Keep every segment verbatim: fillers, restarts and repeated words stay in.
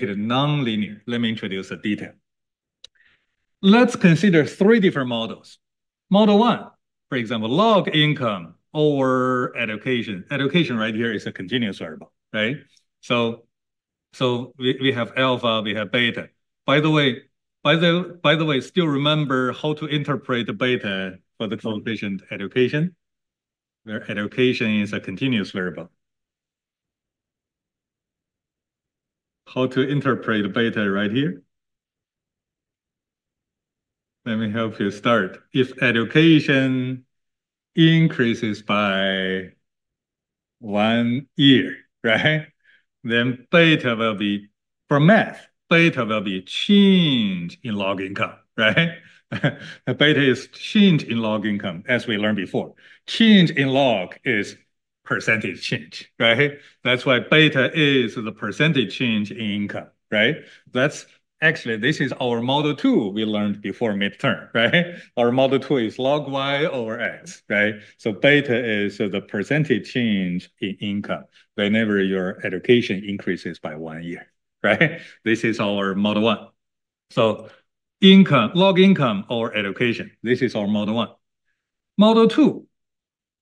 Make it non-linear. Let me introduce a detail. Let's consider three different models. Model one, for example, log income over education. Education right here is a continuous variable, right? So, so we, we have alpha, we have beta. By the way, by the by the way, still remember how to interpret the beta for the coefficient education, where education is a continuous variable. How to interpret beta right here? Let me help you start. If education increases by one year, right? Then beta will be, for math, beta will be change in log income, right? Beta is change in log income, as we learned before. Change in log is percentage change, right? That's why beta is the percentage change in income, right? That's actually, this is our model two we learned before midterm, right? Our model two is log y over x, right? So beta is the percentage change in income whenever your education increases by one year, right? This is our model one. So income, log income or education, this is our model one. Model two.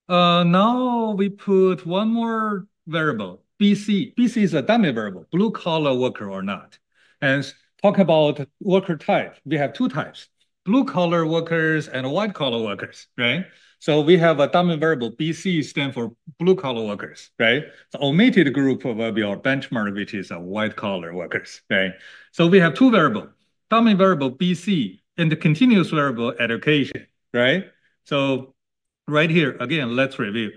Uh, now we put one more variable, B C. B C is a dummy variable, blue collar worker or not. And talk about worker type. We have two types, blue collar workers and white collar workers, right? So we have a dummy variable, B C stands for blue collar workers, right? The omitted group will be our benchmark, which is a white collar workers, right? So we have two variables, dummy variable B C and the continuous variable education, right? So right here, again, let's review.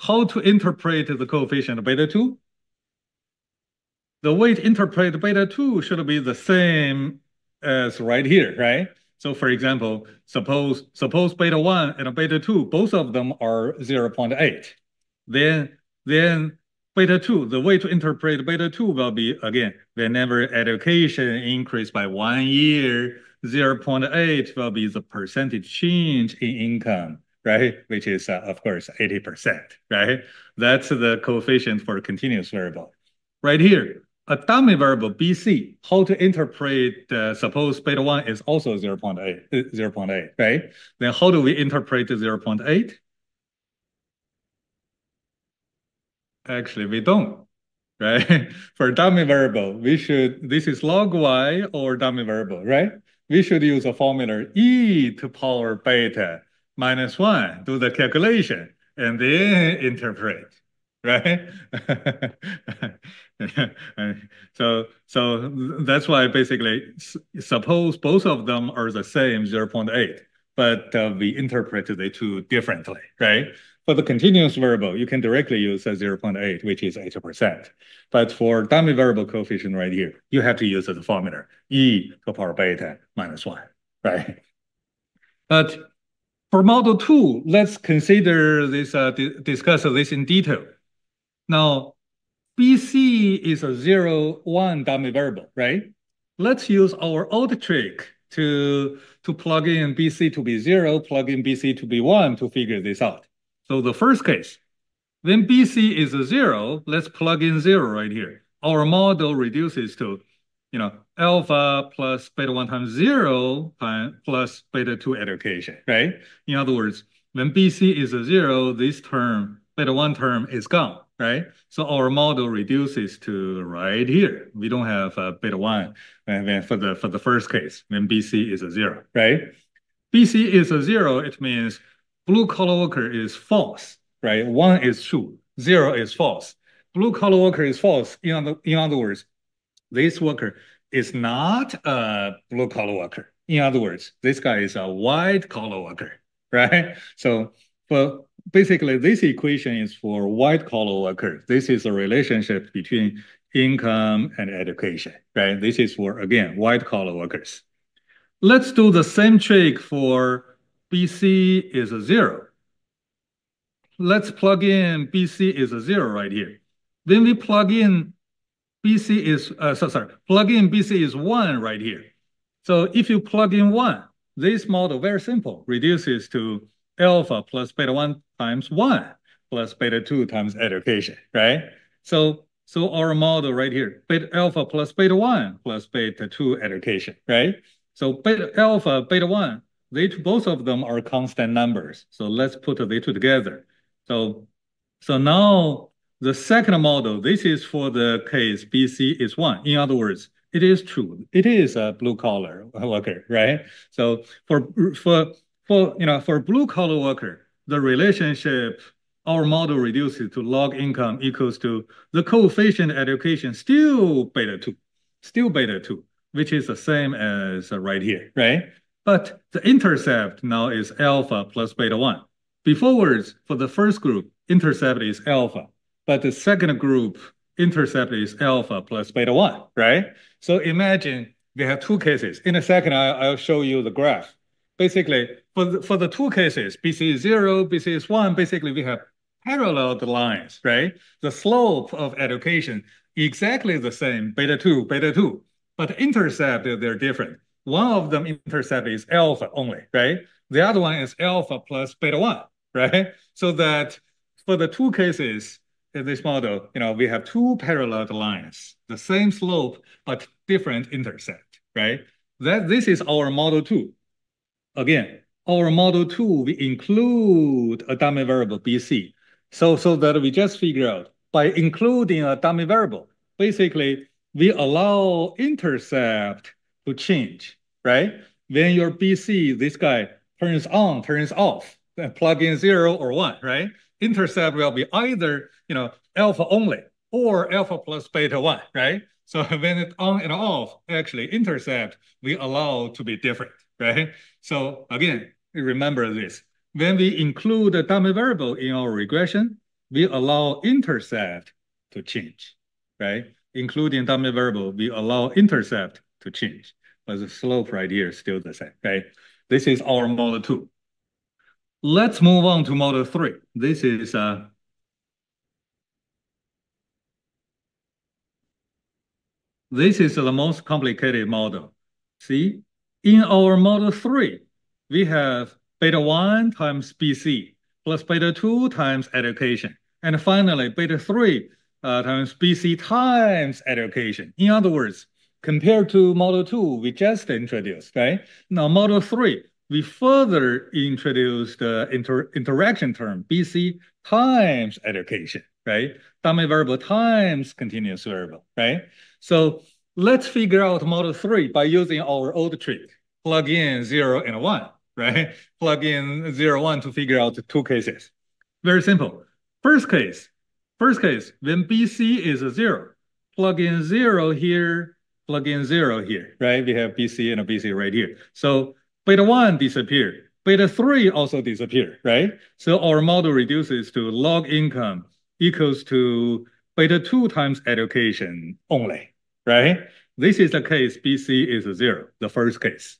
How to interpret the coefficient of beta two? The way to interpret beta two should be the same as right here, right? So for example, suppose suppose beta one and beta two, both of them are zero point eight. Then, then beta two, the way to interpret beta two will be, again, whenever education increased by one year, zero point eight will be the percentage change in income, right? Which is, uh, of course, eighty percent, right? That's the coefficient for a continuous variable. Right here, a dummy variable, B C, how to interpret, uh, suppose beta one is also zero point eight, zero point eight, right? Then how do we interpret zero point eight? Actually, we don't, right? For dummy variable, we should, this is log y or dummy variable, right? We should use a formula e to power beta minus one, do the calculation, and then interpret, right? so, so that's why basically, suppose both of them are the same zero point eight, but uh, we interpret the two differently, right? For the continuous variable, you can directly use a zero point eight, which is eighty percent. But for dummy variable coefficient right here, you have to use the formula, e to the power beta minus one, right? But for model two, let's consider this, uh, di discuss this in detail. Now, B C is a zero, one dummy variable, right? Let's use our old trick to, to plug in B C to be zero, plug in B C to be one to figure this out. So the first case, when B C is a zero, let's plug in zero right here. Our model reduces to, you know, alpha plus beta one times zero plus beta two education, right? In other words, when B C is a zero, this term, beta one term is gone, right? So our model reduces to right here. We don't have uh, beta one and then for the, for the first case, when B C is a zero, right? B C is a zero, it means blue collar worker is false, right? One is true, zero is false. Blue collar worker is false. In other, in other words, this worker is not a blue collar worker. In other words, this guy is a white collar worker, right? So, well, basically this equation is for white collar workers. This is a relationship between income and education, right? This is for, again, white collar workers. Let's do the same trick for B C is a zero. Let's plug in B C is a zero right here. Then we plug in B C is, uh, so, sorry, plug in B C is one right here. So if you plug in one, this model, very simple, reduces to alpha plus beta one times one plus beta two times education, right? So So our model right here, beta alpha plus beta one plus beta two addition, right? So beta alpha, beta one, they two, both of them are constant numbers. So let's put the two together. So, so now the second model, this is for the case B C is one. In other words, it is true. It is a blue collar worker, right? So for for for you know for blue collar worker, the relationship our model reduces to log income equals to the coefficient education still beta two, still beta two, which is the same as right here, right? But the intercept now is alpha plus beta one. Beforewards, for the first group, intercept is alpha, but the second group, intercept is alpha plus beta one, right? So imagine we have two cases. In a second, I, I'll show you the graph. Basically, for the, for the two cases, B C is zero, B C is one, basically we have parallel lines, right? The slope of education, exactly the same, beta two, beta two. But intercept, they're different. One of them intercept is alpha only, right? The other one is alpha plus beta one, right? So that for the two cases in this model, you know, we have two parallel lines, the same slope, but different intercept, right? That this is our model two. Again, our model two, we include a dummy variable B C. So, so that we just figure out by including a dummy variable, basically, we allow intercept to change, right? When your B C, this guy, turns on, turns off, plug in zero or one, right? Intercept will be either, you know, alpha only or alpha plus beta one, right? So when it's on and off, actually intercept, we allow to be different, right? So again, remember this. When we include a dummy variable in our regression, we allow intercept to change, right? Including dummy variable, we allow intercept to change, but the slope right here is still the same, right? This is our model two. Let's move on to model three. This is uh, this is the most complicated model. See, in our model three, we have beta one times B C plus beta two times education, and finally beta three uh, times B C times education. In other words, compared to model two we just introduced, right? Now model three, we further introduced the inter interaction term B C times education, right? Dummy variable times continuous variable, right? So let's figure out model three by using our old trick, plug in zero and one, right? Plug in zero, one to figure out the two cases. Very simple. First case, first case, when B C is a zero, plug in zero here, plug in zero here, right? We have B C and a B C right here. So beta one disappeared. Beta three also disappeared, right? So our model reduces to log income equals to beta two times education only, right? This is the case B C is a zero, the first case.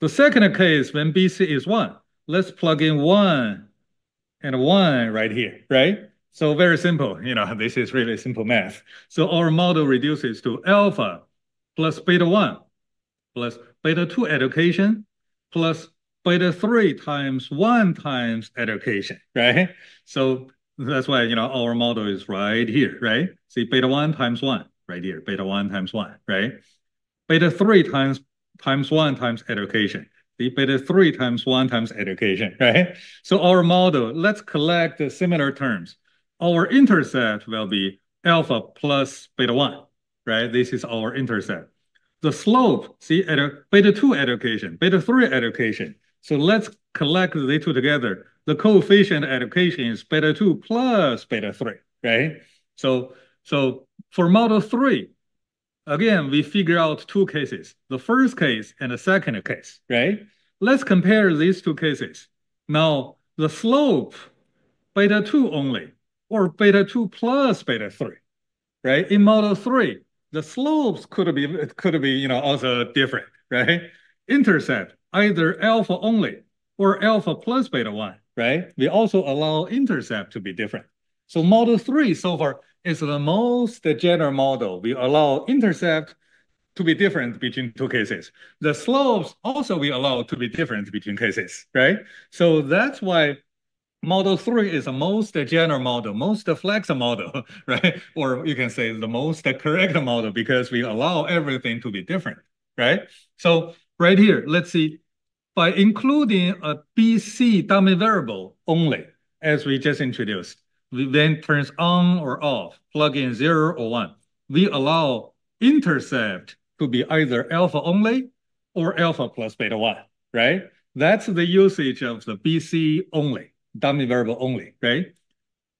The second case, when B C is one, let's plug in one and one right here, right? So very simple, you know, this is really simple math. So our model reduces to alpha plus beta one, plus beta two education, plus beta three times one times education, right? So that's why, you know, our model is right here, right? See, beta one times one, right here, beta one times one, right? Beta three times times one times education. See, beta three times one times education, right? So our model, let's collect the similar terms. Our intercept will be alpha plus beta one, right? This is our intercept. The slope, see, beta two education, beta three education. So let's collect the two together. The coefficient education is beta two plus beta three, right? So, so for model three, again, we figure out two cases, the first case and the second case, right? Let's compare these two cases. Now, the slope, beta two only, or beta two plus beta three, right? In model three, the slopes could be could be you know also different, right? Intercept either alpha only or alpha plus beta one, right? We also allow intercept to be different. So model three so far is the most general model. We allow intercept to be different between two cases. The slopes also we allow to be different between cases, right? So that's why Model three is the most general model, most flexible model, right? Or you can say the most correct model because we allow everything to be different, right? So right here, let's see, by including a B C dummy variable only, as we just introduced, we then turns on or off, plug in zero or one. We allow intercept to be either alpha only or alpha plus beta one, right? That's the usage of the B C only. Dummy variable only, right?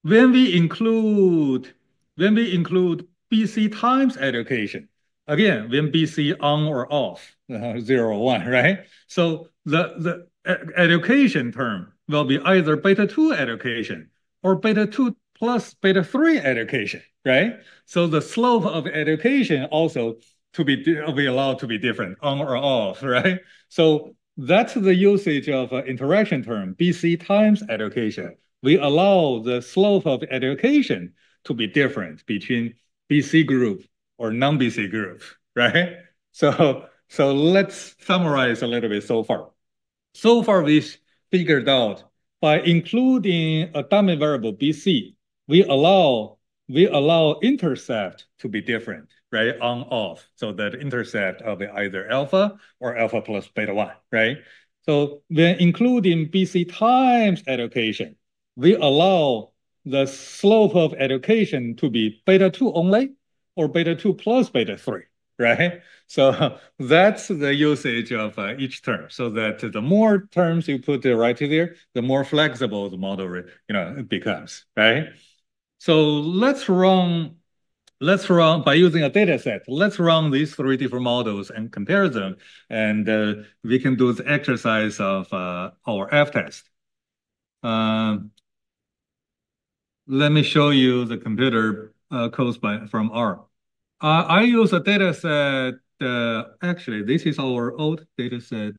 When we include, when we include B C times education, again, when B C on or off, uh, zero or one, right? So the, the education term will be either beta two education or beta two plus beta three education, right? So the slope of education also to be, be allowed to be different, on or off, right? So that's the usage of uh, interaction term, B C times education. We allow the slope of education to be different between B C group or non-B C group, right? So, so let's summarize a little bit so far. So far, we figured out by including a dummy variable B C, we allow, we allow intercept to be different, right, on, off, so that intercept of either alpha or alpha plus beta one, right? So when including B C times education, we allow the slope of education to be beta two only or beta two plus beta three, right? So that's the usage of uh, each term, so that the more terms you put right there, the more flexible the model, you know, it becomes, right? So let's run Let's run, by using a data set, let's run these three different models and compare them. And uh, we can do the exercise of uh, our F-test. Um, let me show you the computer uh, codes by, from R. Uh, I use a data set, uh, actually, this is our old data set.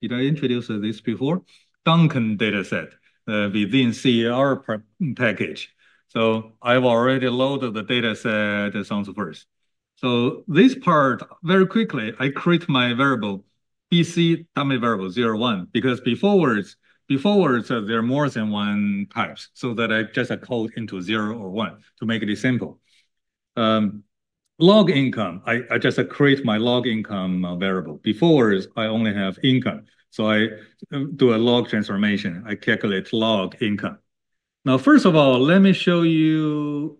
Did I introduce this before? Duncan data set uh, within C A R package. So I've already loaded the data set as on the first. So this part, very quickly, I create my variable, B C dummy variable zero one, because before words, before words, uh, there are more than one types, so that I just uh, code into zero or one to make it simple. Um, log income, I, I just uh, create my log income uh, variable. Before words, I only have income. So I do a log transformation. I calculate log income. Now, first of all, let me show you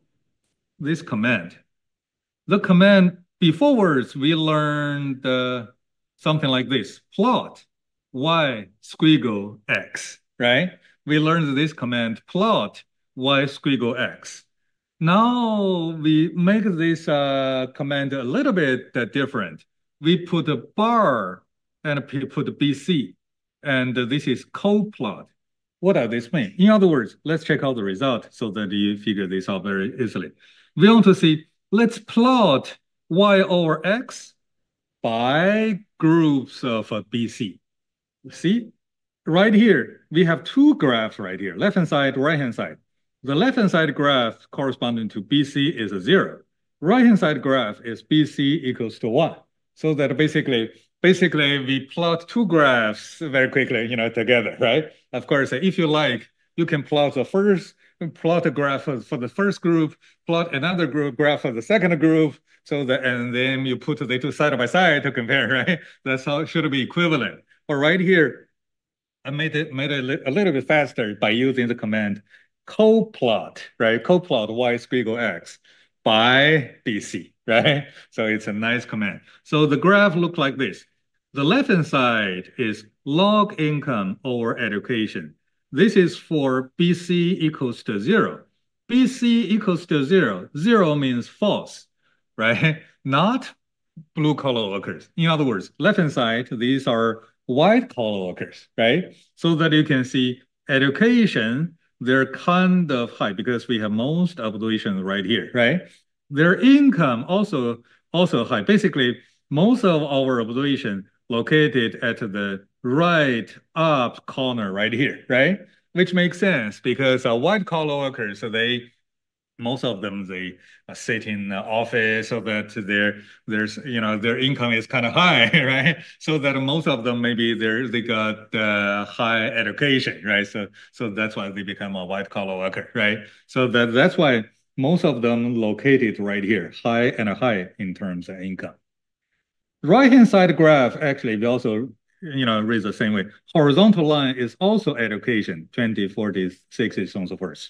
this command. The command, before words, we learned uh, something like this, plot y squiggle x, right? We learned this command, plot y squiggle x. Now, we make this uh, command a little bit uh, different. We put a bar and put a B C, and this is coplot. What does this mean? In other words, let's check out the result so that you figure this out very easily. We want to see, let's plot y over x by groups of B C. See, right here, we have two graphs right here, left-hand side, right-hand side. The left-hand side graph corresponding to B C is a zero. Right-hand side graph is B C equals to one. So that basically, Basically, we plot two graphs very quickly, you know, together, right? Of course, if you like, you can plot the first, plot a graph for the first group, plot another group graph for the second group, so that, and then you put the two side by side to compare, right? That's how it should be equivalent. But right here, I made it made it a little bit faster by using the command coplot, right? Coplot y squiggle x by B C, right? So it's a nice command. So the graph looks like this. The left-hand side is log income over education. This is for B C equals to zero. B C equals to zero. Zero means false, right? Not blue-collar workers. In other words, left-hand side, these are white-collar workers, right? So that you can see education, they're kind of high because we have most observations right here, right? Their income also, also high. Basically, most of our observation located at the right up corner right here, right? Which makes sense because uh, white collar workers, so they Most of them, they sit in the office so that their there's you know their income is kind of high, right? So that most of them maybe they they got uh, high education, right? So so that's why they become a white collar worker, right? So that that's why most of them located right here, high and high in terms of income. Right hand side graph actually we also you know read the same way. Horizontal line is also education, twenty, forty, sixty, so on so forth.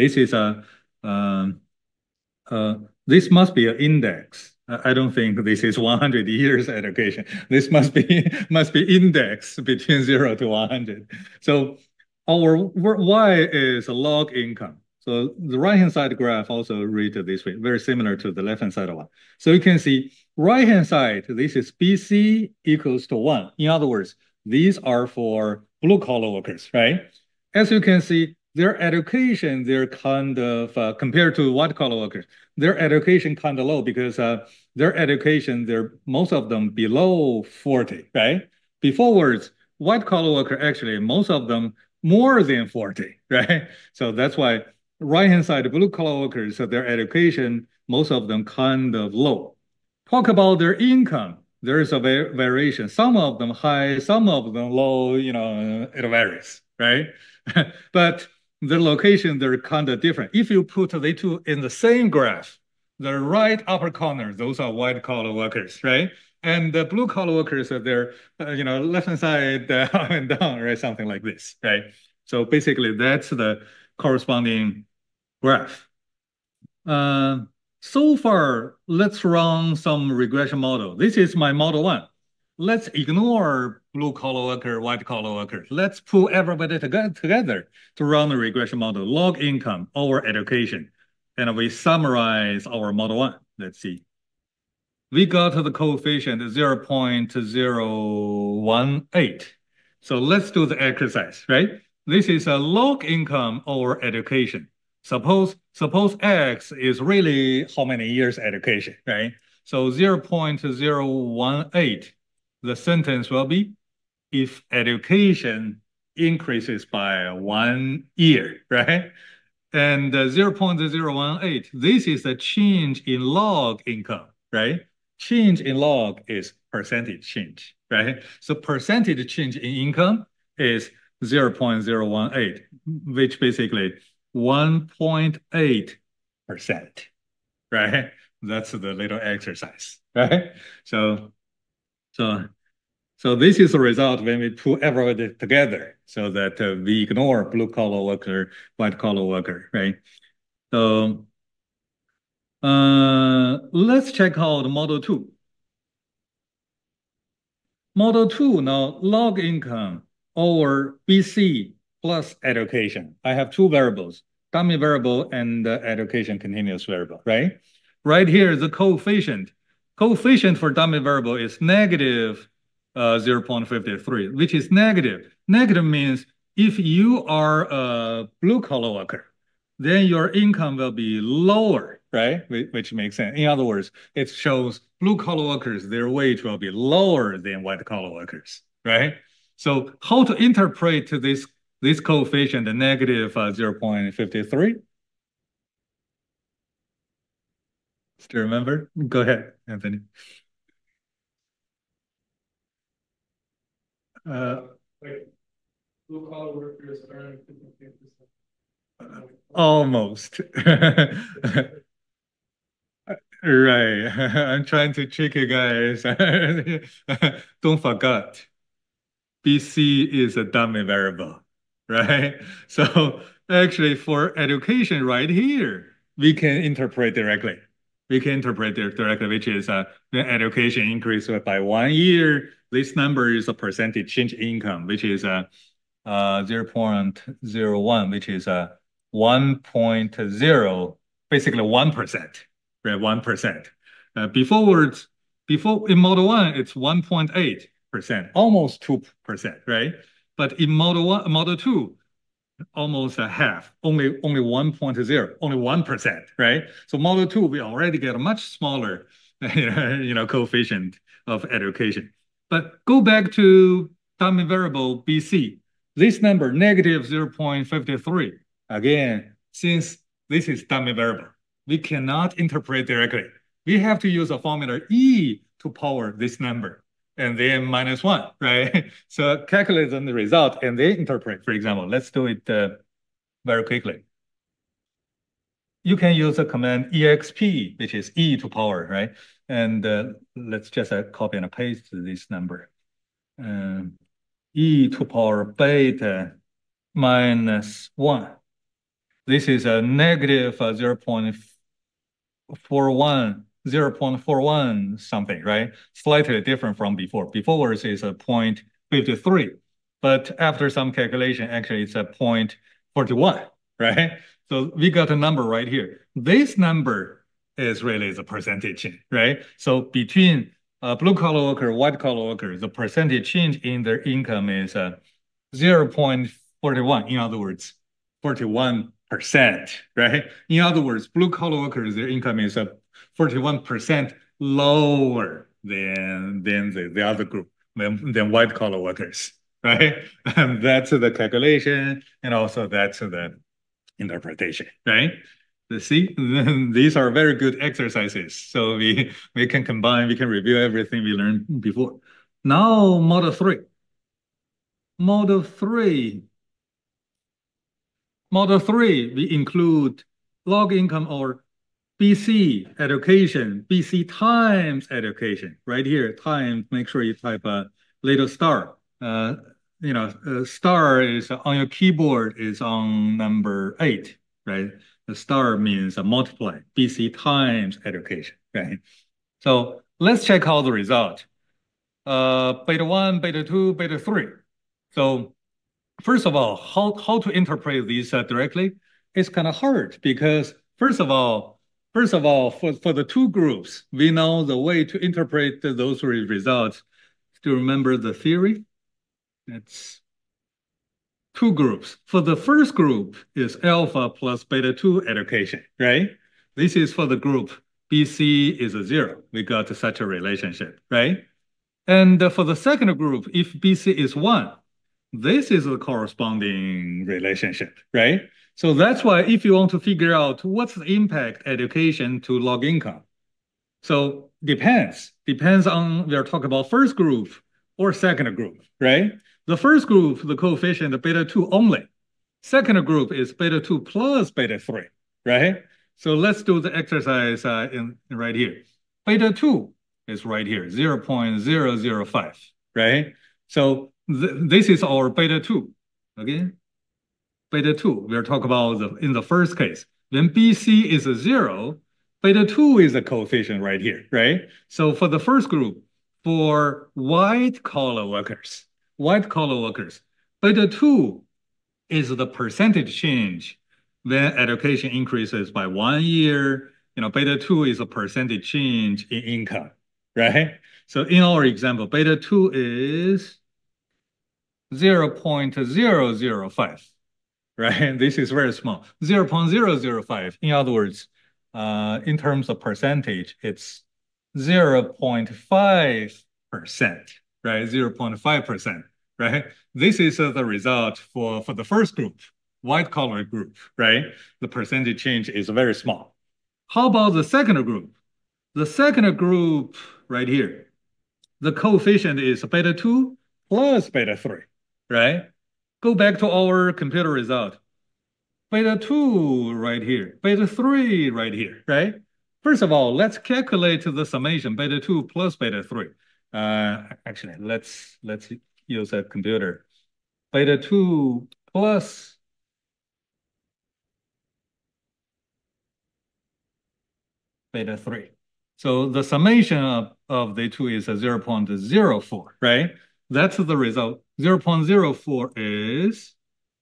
This is a Um, uh, this must be an index. I don't think this is one hundred years education. This must be must be index between zero to one hundred. So our Y is log income. So the right-hand side graph also read this way, very similar to the left-hand side one. So you can see right-hand side, this is B C equals to one. In other words, these are for blue-collar workers, right? As you can see, their education, they're kind of, uh, compared to white-collar workers, their education kind of low because uh, their education, they're most of them below forty, right? Beforewards, white-collar worker, actually, most of them more than forty, right? So that's why right-hand side, blue-collar workers, so their education, most of them kind of low. Talk about their income. There is a var variation. Some of them high, some of them low, you know, it varies, right? But the location, they're kind of different. If you put the two in the same graph, the right upper corner, those are white collar workers, right? And the blue collar workers are there, uh, you know, left hand side, uh, up and down, right? Something like this, right? So basically that's the corresponding graph. Uh, so far, let's run some regression model. This is my model one. Let's ignore blue collar worker, white collar worker. Let's pull everybody together to run the regression model, log income over education. And we summarize our model one. Let's see. We got the coefficient zero point zero one eight. So let's do the exercise, right? This is a log income over education. Suppose, suppose X is really how many years education, right? So zero point zero one eight. The sentence will be, if education increases by one year, right? And uh, zero point zero one eight, this is the change in log income, right? Change in log is percentage change, right? So percentage change in income is zero point zero one eight, which basically one point eight percent, right? That's the little exercise, right? So, so, so this is the result when we put everybody together so that uh, we ignore blue-collar worker, white-collar worker, right? So uh, let's check out model two. Model two, now log income over B C plus education. I have two variables, dummy variable and uh, education continuous variable, right? Right here, the coefficient. Coefficient for dummy variable is negative uh, zero point five three, which is negative. Negative means if you are a blue-collar worker, then your income will be lower, right? Which makes sense. In other words, it shows blue-collar workers, their wage will be lower than white-collar workers, right? So how to interpret this, this coefficient, the negative uh, zero point five three? Still remember? Go ahead, Anthony. Uh, Wait, blue collar workers earn fifty-eight percent. Almost. Right. I'm trying to trick you guys. Don't forget, B C is a dummy variable, right? So actually, for education, right here, we can interpret directly. We can interpret it directly, which is uh, when education increased by one year, this number is a percentage change income, which is uh, uh, zero point zero one, which is uh, one point zero, basically one percent, right, one percent. Uh, beforewards, before, in model one, it's one point eight percent, almost two percent, right? But in model one, model two, almost a half, only only one point zero, only one percent, right? So model two, we already get a much smaller you know, coefficient of education. But go back to dummy variable B C. This number, negative zero point five three. Again, since this is dummy variable, we cannot interpret directly. We have to use a formula E to power this number, and then minus one, right? So calculate the result and then interpret. For example, let's do it uh, very quickly. You can use the command exp, which is E to power, right? And uh, let's just uh, copy and paste this number. Um, E to power beta minus one. This is a negative uh, zero point four one something, right? Slightly different from before. Before is a zero point five three, but after some calculation, actually it's a zero point four one, right? So we got a number right here. This number is really the percentage, right? So between uh, blue collar worker, white collar worker, the percentage change in their income is uh, zero point four one, in other words, forty-one percent, right? In other words, blue collar workers, their income is uh, forty-one percent lower than, than the, the other group, than, than white collar workers, right? And that's the calculation, and also that's the interpretation, right? See, these are very good exercises. So we, we can combine, we can review everything we learned before. Now, model three. Model three. Model three, we include log income or B C education, B C times education. Right here, times, make sure you type a little star. Uh, you know, uh, star is uh, on your keyboard is on number eight, right? The star means a multiply, B C times education, right? So let's check out the result. Uh, beta one, beta two, beta three. So first of all, how, how to interpret these uh, directly? It's kind of hard because first of all, first of all, for, for the two groups, we know the way to interpret those results. Do you remember the theory? It's two groups. For the first group is alpha plus beta two education, right? This is for the group B C is a zero. We got such a relationship, right? And for the second group, if B C is one, this is the corresponding relationship, right? So that's why if you want to figure out what's the impact education to log income. So depends, depends on, we are talking about first group or second group, right? The first group, the coefficient the beta two only. Second group is beta two plus beta three, right? So let's do the exercise uh, in, in right here. Beta two is right here, zero point zero zero five, right? So th this is our beta two, okay? Beta two, we're talking about the, in the first case. When B C is a zero, beta two is a coefficient right here, right? So for the first group, for white collar workers, white collar workers, beta two is the percentage change when education increases by one year. You know, beta two is a percentage change in income, right? So in our example, beta two is zero point zero zero five, right? This is very small, zero point zero zero five. In other words, uh, in terms of percentage, it's zero point five percent. Right, zero point five percent, right? This is uh, the result for, for the first group, white collar group, right? The percentage change is very small. How about the second group? The second group right here, the coefficient is beta two plus beta three, right? Go back to our computer result. Beta two right here, beta three right here, right? First of all, let's calculate the summation, beta two plus beta three. Uh, actually, let's let's use a computer. Beta two plus beta three. So the summation of, of the two is a zero point zero four, right? That's the result. zero point zero four is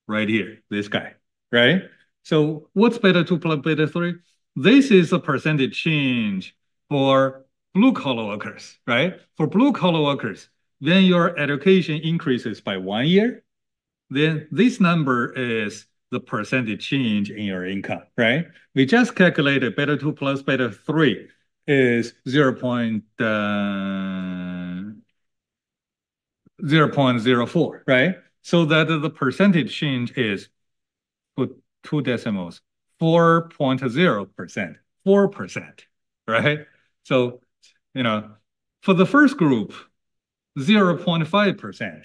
right here, this guy, right? So what's beta two plus beta three? This is a percentage change for blue collar workers, right? For blue collar workers, when your education increases by one year, then this number is the percentage change in your income, right? We just calculated beta two plus beta three is zero point zero four, right? So that the percentage change is, put two decimals, four point zero percent, four percent, right? So, you know, for the first group, zero point five percent,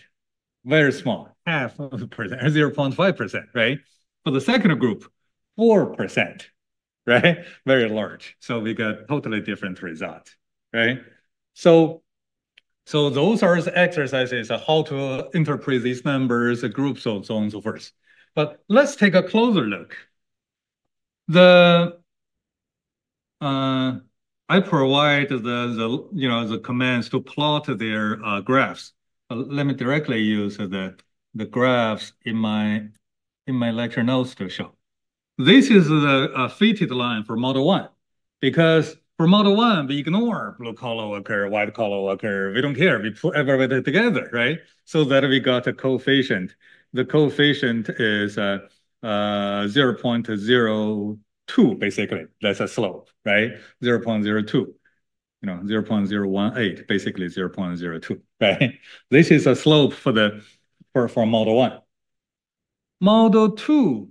very small, half of a percent, zero point five percent, right? For the second group, four percent, right? Very large. So we got totally different results, right? So, so those are the exercises of how to interpret these numbers, the groups, so on and so forth. But let's take a closer look. The uh, I provide the the you know the commands to plot their uh, graphs. Uh, let me directly use the the graphs in my in my lecture notes to show. This is the uh, fitted line for model one, because for model one we ignore blue collar worker, white collar worker. We don't care. We put everybody together, right? So that we got a coefficient. The coefficient is uh, uh, zero point zero two, basically. That's a slope, right? zero point zero two, you know, zero point zero one eight, basically zero point zero two, right? This is a slope for the for, for model one. Model two,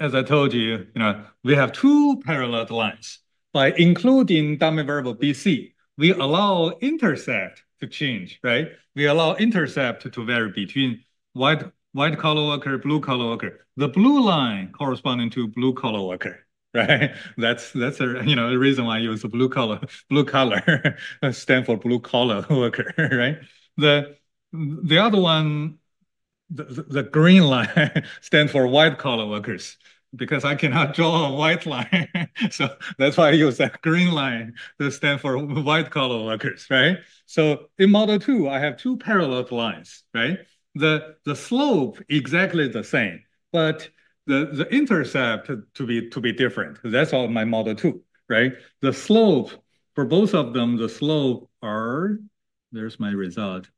as I told you, you know, we have two parallel lines. By including dummy variable B C, we allow intercept to change, right? We allow intercept to vary between white white collar worker, blue collar worker. The blue line corresponding to blue collar worker, right? That's that's a, you know the reason why I use the blue collar blue collar stand for blue collar worker, right? The the other one, the, the green line stands for white collar workers, because I cannot draw a white line, so that's why I use that green line to stand for white collar workers, right? So in model two, I have two parallel lines, right? The the slope exactly the same, but the the intercept to be to be different. That's all my model two, right? The slope for both of them, the slope are there's my result.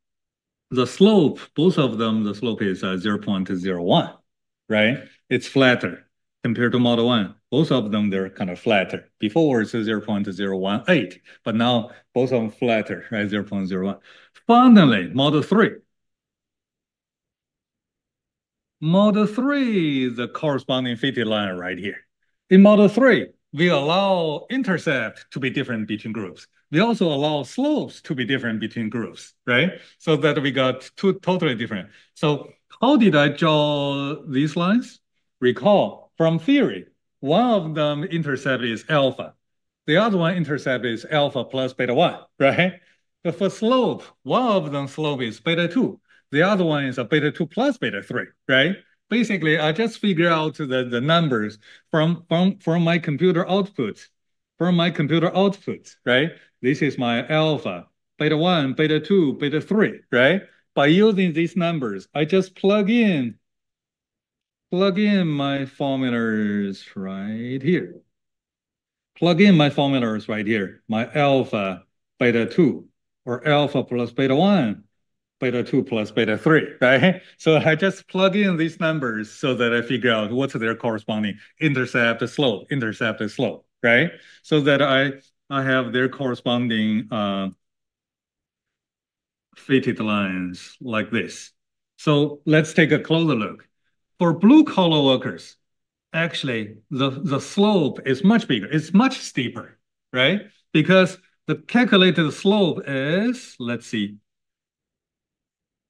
The slope, both of them, the slope is uh, zero point zero one, right? It's flatter. Compared to model one, both of them, they're kind of flatter. Before it's zero point zero one eight, but now both of them flatter, right, zero point zero one. Finally, model three. Model three is the corresponding fitted line right here. In model three, we allow intercept to be different between groups. We also allow slopes to be different between groups, right? So that we got two totally different. So how did I draw these lines? Recall, from theory, one of them intercept is alpha. The other one intercept is alpha plus beta one, right? But for slope, one of them slope is beta two. The other one is a beta two plus beta three, right? Basically, I just figure out the, the numbers from, from, from my computer outputs, from my computer outputs, right? This is my alpha, beta one, beta two, beta three, right? By using these numbers, I just plug in Plug in my formulas right here. Plug in my formulas right here. My alpha, beta two, or alpha plus beta one, beta two plus beta three, right? So I just plug in these numbers so that I figure out what's their corresponding intercept, slope, intercept, slope, right? So that I, I have their corresponding uh, fitted lines like this. So let's take a closer look. For blue-collar workers, actually, the, the slope is much bigger. It's much steeper, right? Because the calculated slope is, let's see.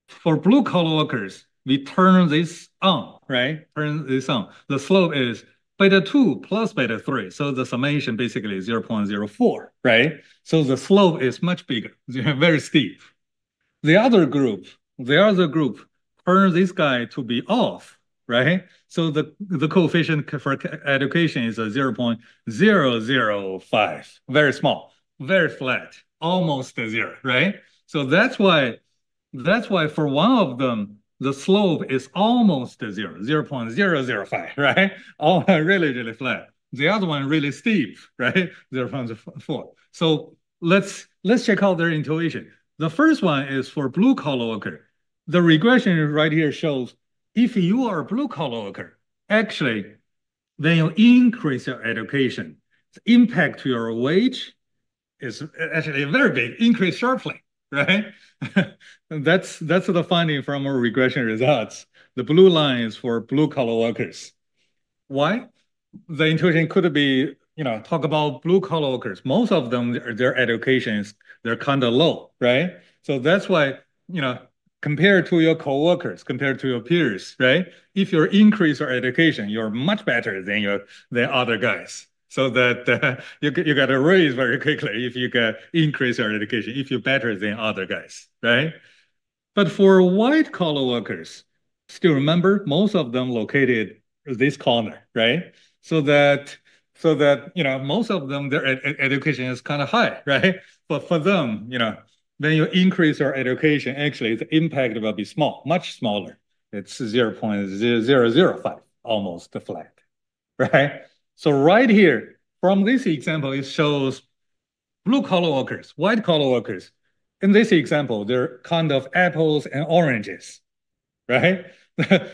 For blue-collar workers, we turn this on, right? Turn this on. The slope is beta two plus beta three. So the summation basically is zero point zero four, right? So the slope is much bigger, very steep. The other group, the other group, turn this guy to be off, right? So the, the coefficient for education is a zero point zero zero five, very small, very flat, almost a zero, right? So that's why, that's why for one of them, the slope is almost a zero, zero point zero zero five, right? All really, really flat. The other one really steep, right? zero point zero four. So let's, let's check out their intuition. The first one is for blue collar worker. The regression right here shows if you are a blue-collar worker, actually, when you increase your education, the impact to your wage is actually very big, increase sharply, right? that's that's the finding from our regression results. The blue line is for blue-collar workers. Why? the intuition could be, you know, talk about blue collar workers. Most of them, their, their educations, they're kind of low, right? So that's why, you know, compared to your coworkers, compared to your peers, right? If you increase your education, you're much better than your than other guys. So that uh, you you got to raise very quickly if you can increase your education, if you're better than other guys, right? But for white collar workers, still remember, most of them located this corner, right? So that so that you know, most of them, their ed education is kind of high, right? But for them, you know, when you increase your education, actually the impact will be small, much smaller. It's zero point zero zero zero five, almost flat, right? So right here, from this example, it shows blue collar workers, white collar workers. In this example, they're kind of apples and oranges, right?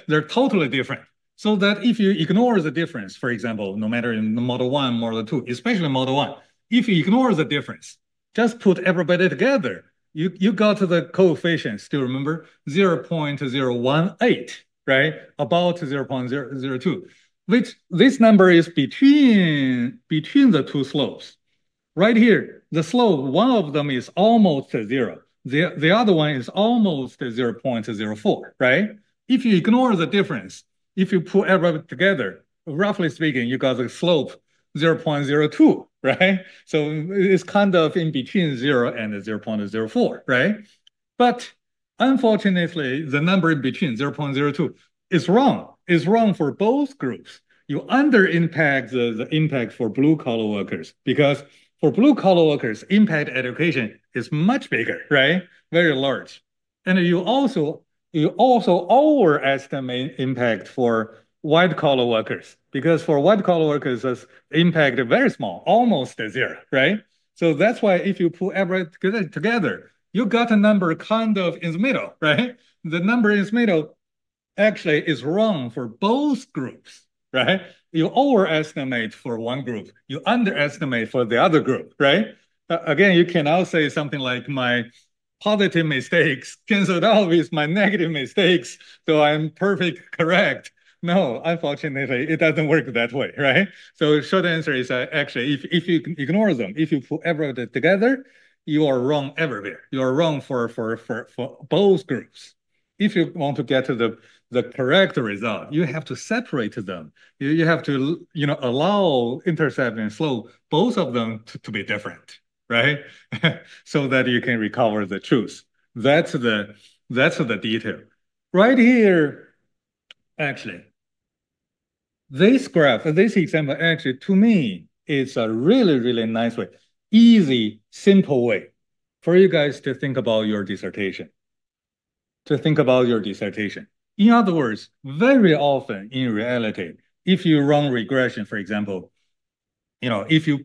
They're totally different. So that if you ignore the difference, for example, no matter in model one, model two, especially model one, if you ignore the difference, just put everybody together, you, you got to the coefficient, still remember, zero point zero one eight, right? About zero point zero zero two. Which this number is between, between the two slopes. Right here, the slope, one of them is almost zero. The, the other one is almost zero point zero four, right? If you ignore the difference, if you put everything together, roughly speaking, you got the slope zero point zero two, right? So it's kind of in between zero and zero point zero four, right? But unfortunately, the number in between, zero point zero two, is wrong. Is wrong for both groups. You under impact the, the impact for blue collar workers, because for blue collar workers, impact education is much bigger, right? Very large. And you also you also overestimate impact for white collar workers, because for white collar workers, the impact is very small, almost zero, right? So that's why if you put everything together, you got a number kind of in the middle, right? The number in the middle actually is wrong for both groups, right? You overestimate for one group, you underestimate for the other group, right? Uh, again, you cannot say something like my positive mistakes canceled out with my negative mistakes, so I'm perfect correct. No, unfortunately, it doesn't work that way, right? So short answer is uh, actually, if, if you ignore them, if you put everything together, you are wrong everywhere. You are wrong for, for, for, for both groups. If you want to get to the the correct result, you have to separate them. You, you have to, you know, allow intercept and slope, both of them to, to be different, right? So that you can recover the truth. That's the, that's the detail. Right here, actually, this graph, this example, actually, to me, it's a really, really nice way, easy, simple way for you guys to think about your dissertation, to think about your dissertation. In other words, very often in reality, if you run regression, for example, you know, if you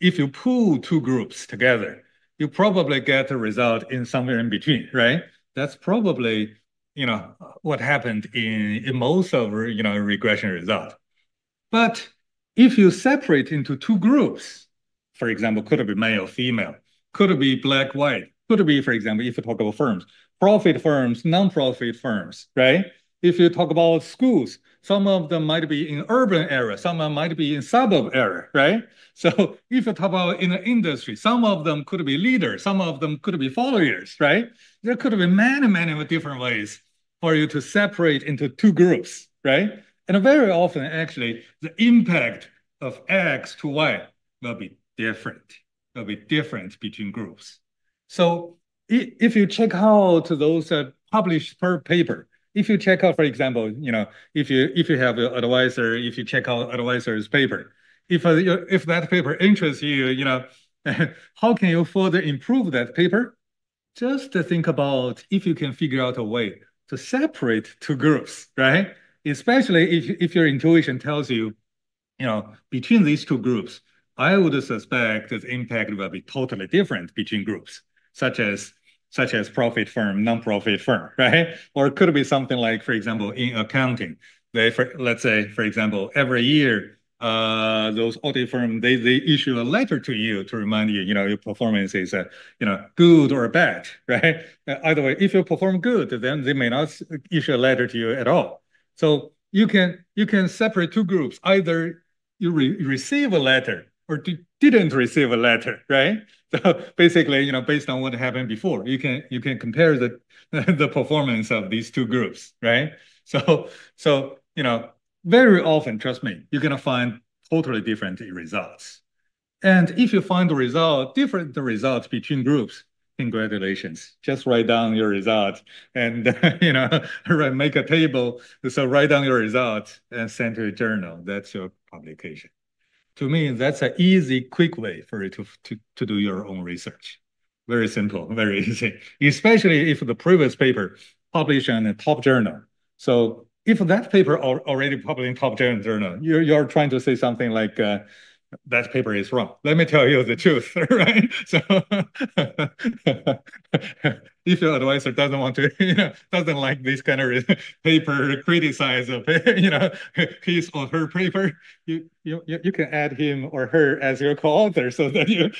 if you pull two groups together, you probably get a result in somewhere in between, right? That's probably, you know, what happened in, in most of, you know, regression result. But if you separate into two groups, for example, could it be male, female, could it be black, white, could it be, for example, if you talk about firms, profit firms, non-profit firms, right? If you talk about schools, some of them might be in urban area, some of them might be in suburb area, right? So if you talk about in the industry, some of them could be leaders, some of them could be followers, right? There could be many, many different ways for you to separate into two groups, right? And very often, actually, the impact of X to Y will be different, will be different between groups. So if you check out those uh, published per paper, if you check out, for example, you know, if you if you have an advisor, if you check out advisor's paper, if uh, if that paper interests you, you know, how can you further improve that paper? Just to think about if you can figure out a way to separate two groups, right? Especially if if your intuition tells you, you know, between these two groups, I would suspect that the impact will be totally different between groups, such as such as profit firm, non-profit firm, right? Or it could be something like, for example, in accounting, they, for, let's say, for example, every year, uh, those audit firm, they, they issue a letter to you to remind you, you know, your performance is, uh, you know, good or bad, right? Either way, if you perform good, then they may not issue a letter to you at all. So you can, you can separate two groups, either you re receive a letter or didn't receive a letter, right? So basically, you know, based on what happened before, you can you can compare the the performance of these two groups, right? So so you know, very often, trust me, you're gonna find totally different results. And if you find the result different, the results between groups, congratulations. Just write down your results and, you know, make a table. So write down your results and send to a journal. That's your publication. To me, that's an easy, quick way for you to, to, to do your own research. Very simple, very easy, especially if the previous paper published in a top journal. So if that paper are already published in top journal, you're, you're trying to say something like, uh, that paper is wrong. Let me tell you the truth, right? So if your advisor doesn't want to, you know, doesn't like this kind of paper, criticize, you know, his or her paper, you, you, you can add him or her as your co-author so that you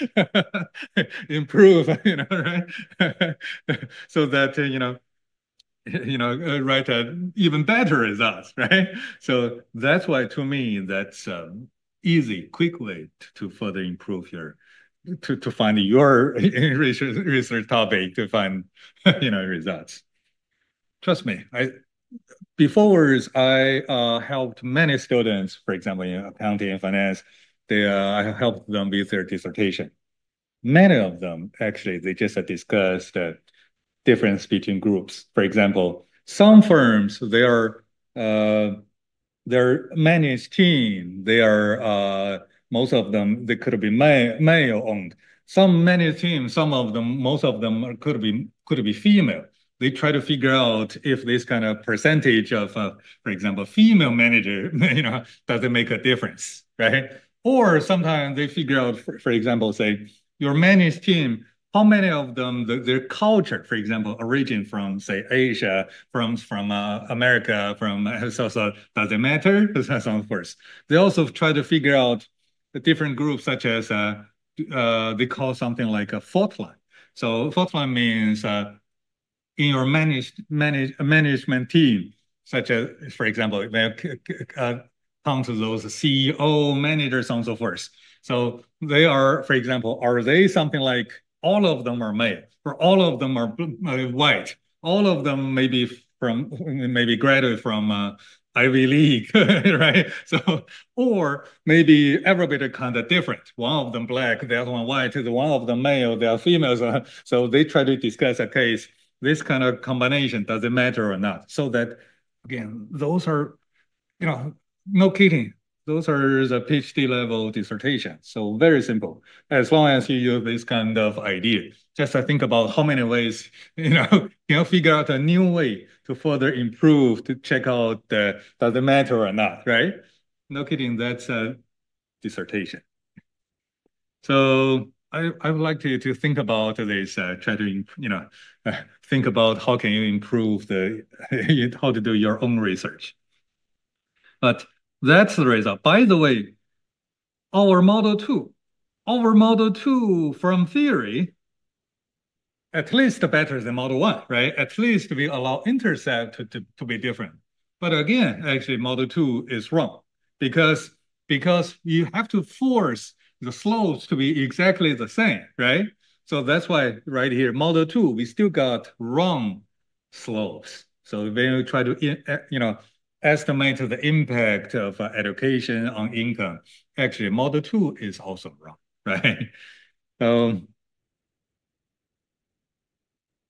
improve, you know, right? So that, you know, you know, write an even better results, right? So that's why, to me, that's, um, easy, quick way to, to further improve your, to, to find your research, research topic, to find, you know, results. Trust me, I, before I uh, helped many students, for example, in accounting and finance, they, uh, I helped them with their dissertation. Many of them, actually, they just uh, discussed the uh, difference between groups. For example, some firms, they are, uh, They're managed team. They are uh, most of them. They could be male, male owned. Some managed teams. Some of them. Most of them are, could be could be female. They try to figure out if this kind of percentage of, uh, for example, female manager, you know, does it make a difference, right? Or sometimes they figure out, for, for example, say your managed team. How many of them, the, their culture, for example, origin from, say, Asia, from from uh, America, from uh, so, so does it matter? That's on first. They also try to figure out the different groups, such as uh, uh, they call something like a fault line. So fault line means uh, in your managed manage, management team, such as, for example, they uh, come to those C E O, managers, and so forth. So they are, for example, are they something like all of them are male, or all of them are white, all of them maybe from maybe graduate from uh, Ivy League, right? So, or maybe everybody kind of different. One of them black, the other one white, the one of them male, the other females. Uh, so they try to discuss a case, this kind of combination, does it matter or not? So that, again, those are, you know, no kidding. Those are the PhD level dissertation. So very simple. As long as you use this kind of idea, just to think about how many ways, you know, you know, figure out a new way to further improve, to check out uh, does it matter or not, right? No kidding, that's a dissertation. So I, I would like you to, to think about this, uh, try to, you know, uh, think about how can you improve the, how to do your own research. But that's the result. By the way, our model two, our model two from theory, at least better than model one, right? At least we allow intercept to, to, to be different. But again, actually model two is wrong because, because you have to force the slopes to be exactly the same, right? So that's why right here, model two, we still got wrong slopes. So when you try to, you know, estimate the impact of uh, education on income. Actually, model two is also wrong, right? So,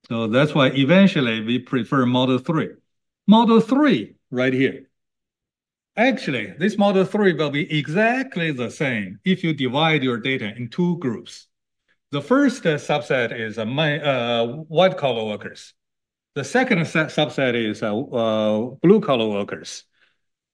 so that's why eventually we prefer model three. Model three right here. Actually, this model three will be exactly the same if you divide your data in two groups. The first uh, subset is uh, my, uh, white collar workers. The second subset is uh, uh, blue-collar workers.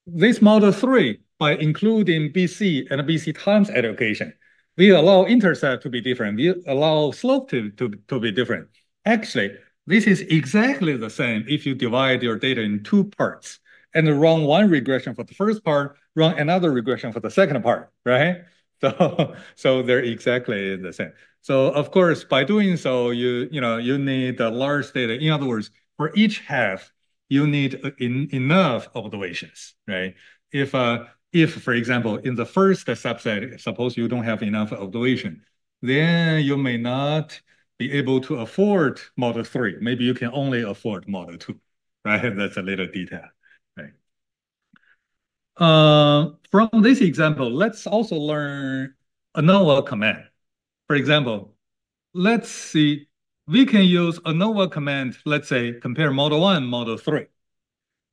This model three, by including B C and B C times education, we allow intercept to be different. We allow slope to, to, to be different. Actually, this is exactly the same if you divide your data in two parts and run one regression for the first part, run another regression for the second part, right? So, so they're exactly the same. So of course, by doing so, you you know you need a large data. In other words, for each half, you need in, enough observations, right? If uh, if, for example, in the first subset, suppose you don't have enough observation, then you may not be able to afford model three. Maybe you can only afford model two, right? That's a little detail, right? Uh, from this example, let's also learn ANOVA command. For example, let's see, we can use ANOVA command, let's say, compare model one, model three.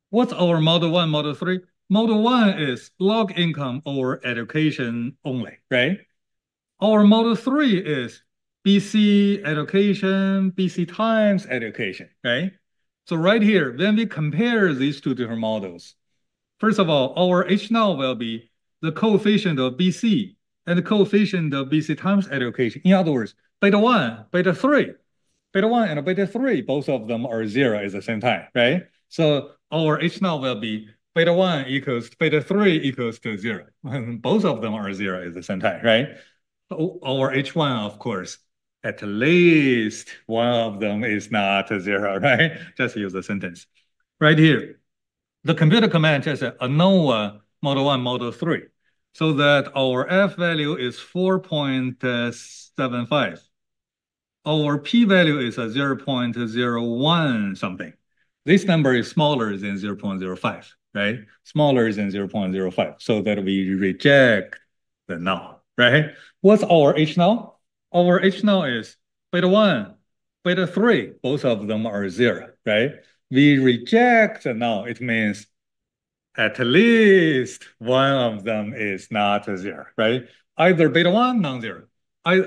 What's our model one, model three? Model one is log income over education only, right? Our model three is B C education, B C times education, right? So right here, when we compare these two different models, first of all, our H zero will be the coefficient of B C and the coefficient of B C times education. In other words, beta one, beta three, beta one and beta three, both of them are zero at the same time, right? So our H zero will be beta one equals beta three equals to zero. Both of them are zero at the same time, right? Our H one, of course, at least one of them is not a zero, right? Just use the sentence. Right here, the computer command just said ANOVA model one, model three, so that our F value is four point seven five. Our P value is a zero point zero one something. This number is smaller than zero point zero five, right? Smaller than zero point zero five, so that we reject the null, right? What's our H null? Our H null is beta one, beta three, both of them are zero, right? We reject the null, it means at least one of them is not a zero, right? Either beta one non-zero,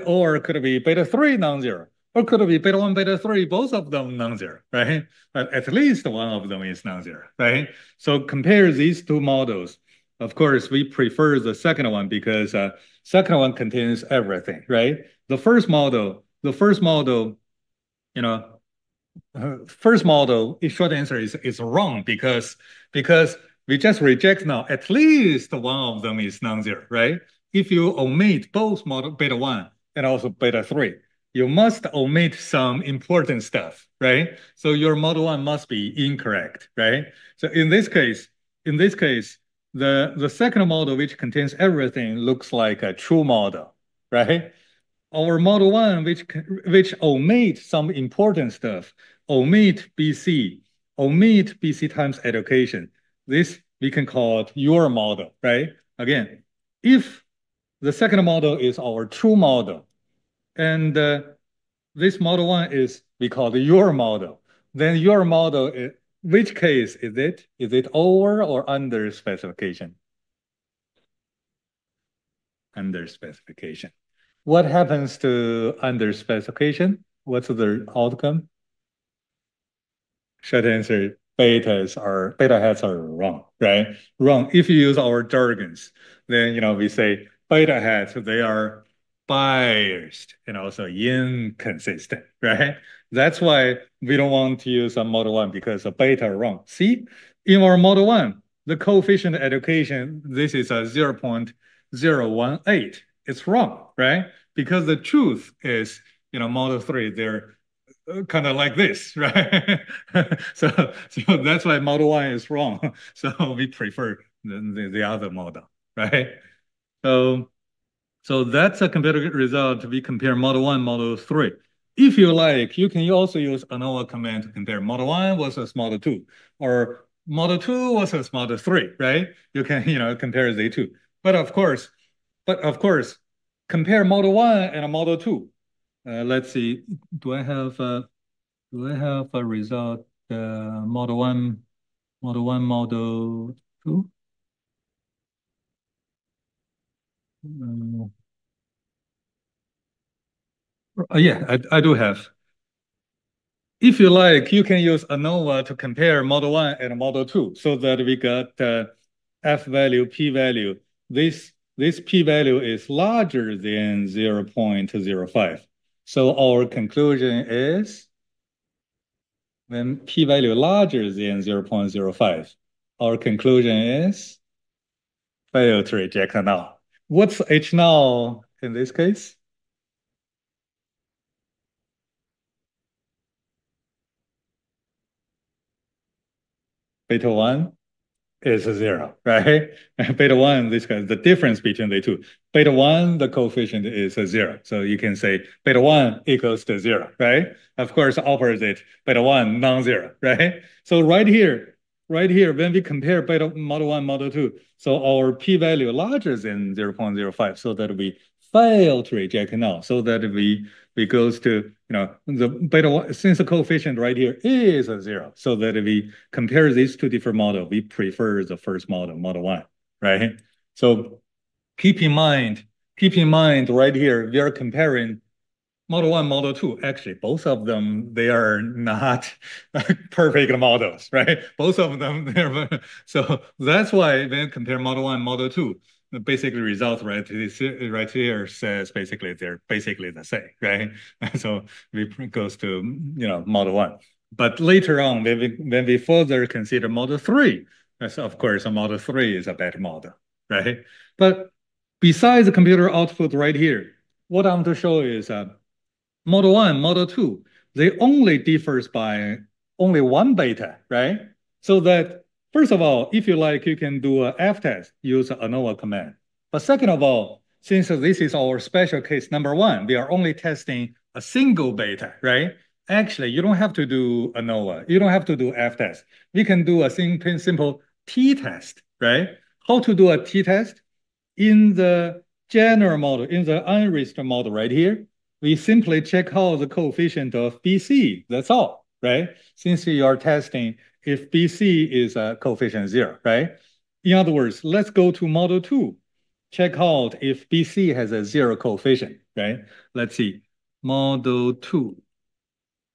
or could it be beta three non-zero, or could it be beta one, beta three, both of them non-zero, right? But at least one of them is non-zero, right? So compare these two models. Of course, we prefer the second one because uh, second one contains everything, right? The first model, the first model, you know, uh, first model, the short answer is, is wrong because, because we just reject now, at least one of them is non-zero, right? If you omit both model beta one and also beta three, you must omit some important stuff, right? So your model one must be incorrect, right? So in this case, in this case, the, the second model, which contains everything, looks like a true model, right? Our model one, which, which omit some important stuff, omit B C, omit B C times education. This we can call it your model, right? Again, if the second model is our true model, and uh, this model one is, we call it your model. Then your model, is, which case is it? Is it over or under specification? Under specification. What happens to under specification? What's the outcome? Short answer, betas are, beta hats are wrong, right? Wrong. If you use our jargons, then, you know, we say beta hats, they are biased and also inconsistent, right? That's why we don't want to use a model one because the beta are wrong. See, in our model one, the coefficient education, this is a zero point zero one eight. It's wrong, right? Because the truth is, you know, model three, they're kind of like this, right? so, so that's why model one is wrong. So we prefer the, the, the other model, right? So, So that's a computer result. We compare model one, model three. If you like, you can also use ANOVA command to compare model one versus model two, or model two versus model three, right? You can, you know, compare the two. But of course, but of course, compare model one and a model two. Uh, let's see. Do I have a, do I have a result? Uh, model one, model one, model two. Um, yeah, I, I do have. If you like, you can use ANOVA to compare model one and model two so that we got uh, F value, P value. This, this P value is larger than zero point zero five. So our conclusion is when P value larger than zero point zero five, our conclusion is fail to reject null. What's H null in this case? Beta one, is zero, right? Beta one, this kind of the difference between the two. Beta one, the coefficient is a zero. So you can say beta one equals to zero, right? Of course, opposite, beta one, non-zero, right? So right here, right here, when we compare beta model one, model two, so our p-value larger than zero point zero five, so that we fail to reject null, so that we, we goes to, you know, the beta one, since the coefficient right here is a zero, so that we compare these two different models, we prefer the first model, model one, right? So keep in mind, keep in mind right here, we are comparing model one, model two. Actually, both of them, they are not perfect models, right? Both of them, they're, so that's why when you compare model one, model two, basically results right right here says basically they're basically the same, right? So we goes to, you know, model one. But later on, when we when we further consider model three, so of course model three is a better model, right? But besides the computer output right here, what I want to show is uh, model one, model two, they only differs by only one beta, right? So that first of all, if you like, you can do an F test, use an ANOVA command. But second of all, since this is our special case number one, we are only testing a single beta, right? Actually, you don't have to do ANOVA. You don't have to do F test. We can do a simple t-test, right? How to do a t-test? In the general model, in the unrestricted model right here, we simply check out the coefficient of B C. That's all, right? Since we are testing if B C is a coefficient zero, right? In other words, let's go to model two, check out if B C has a zero coefficient, right? Let's see, model two,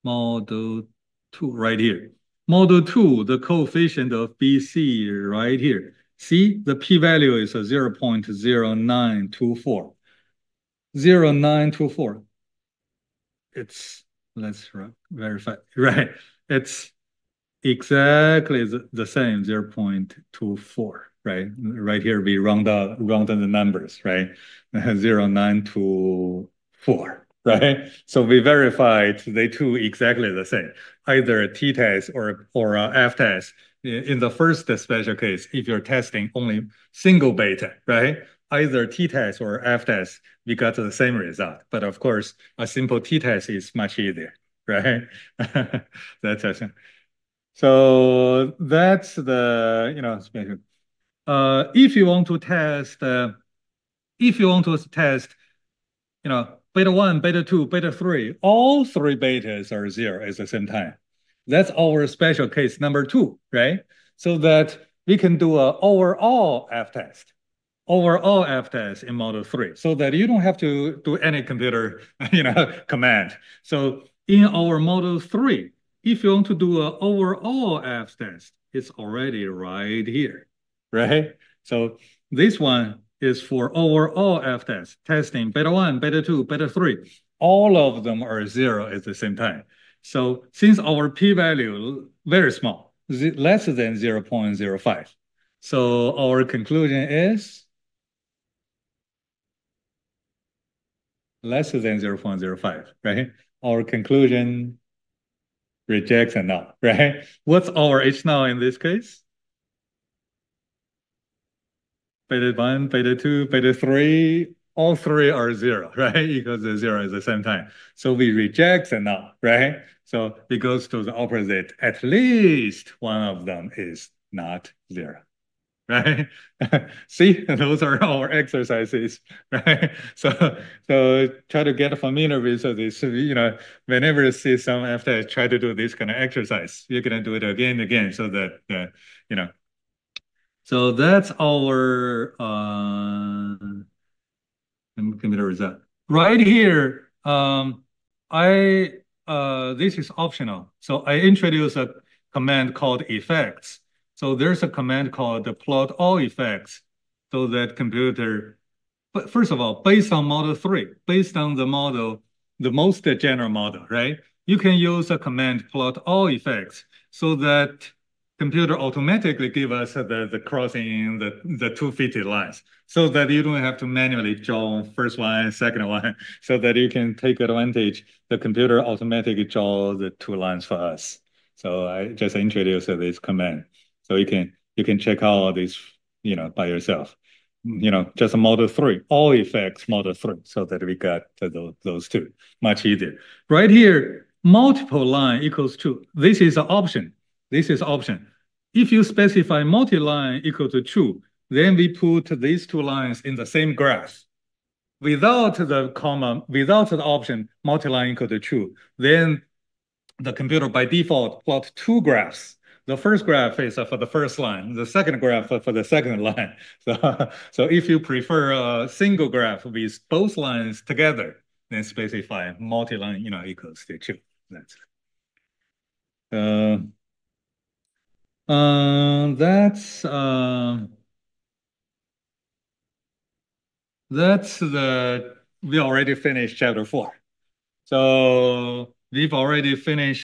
model two right here. Model two, the coefficient of B C right here. See, the p-value is a zero point zero nine two four. zero point zero nine two four. It's, let's verify, right? It's exactly the same, zero point two four, right? Right here, we round out, round out the numbers, right? zero point nine two four, right? So we verified they two exactly the same, either a t-test or, or a F test. In the first special case, if you're testing only single beta, right? Either t-test or F test, we got the same result. But of course, a simple t-test is much easier, right? That's awesome. So that's the, you know, special. Uh, if you want to test, uh, if you want to test, you know, beta one, beta two, beta three, all three betas are zero at the same time. That's our special case number two, right? So that we can do an overall F test. Overall F test in model three, so that you don't have to do any computer, you know, command. So in our model three, if you want to do an overall F test, it's already right here, right? So this one is for overall F test, testing beta one, beta two, beta three. All of them are zero at the same time. So since our p-value very small, less than zero point zero five. So our conclusion is less than zero point zero five, right? Our conclusion rejects a null, right? What's our H null in this case? Beta one, beta two, beta three, all three are zero, right? Equals to zero at the same time. So we reject a null, right? So it goes to the opposite. At least one of them is not zero, right? See, those are our exercises, right? So, so try to get familiar with this. You know, whenever you see some after try to do this kind of exercise, you're gonna do it again and again, so that uh, you know. So that's our uh, computer result right here. Um, I uh, this is optional, so I introduce a command called effects. So there's a command called the plot all effects, so that computer, but first of all, based on model three, based on the model, the most general model, right? You can use a command plot all effects, so that computer automatically give us the, the crossing, the, the two fitted lines, so that you don't have to manually draw first one, second one, so that you can take advantage, the computer automatically draw the two lines for us. So I just introduced this command. So you can you can check out all these, you know, by yourself. You know, just model three, all effects model three, so that we got those, those two, much easier. Right here, multiple line equals two. This is an option. This is option. If you specify multi-line equal to two, then we put these two lines in the same graph. Without the comma, without the option multi-line equal to two, then the computer by default plot two graphs. The first graph is for the first line, the second graph for the second line. So, so if you prefer a single graph with both lines together, then specify multi-line, you know, equals to two. That's it. Uh, uh, that's, uh, that's the, we already finished chapter four. So we've already finished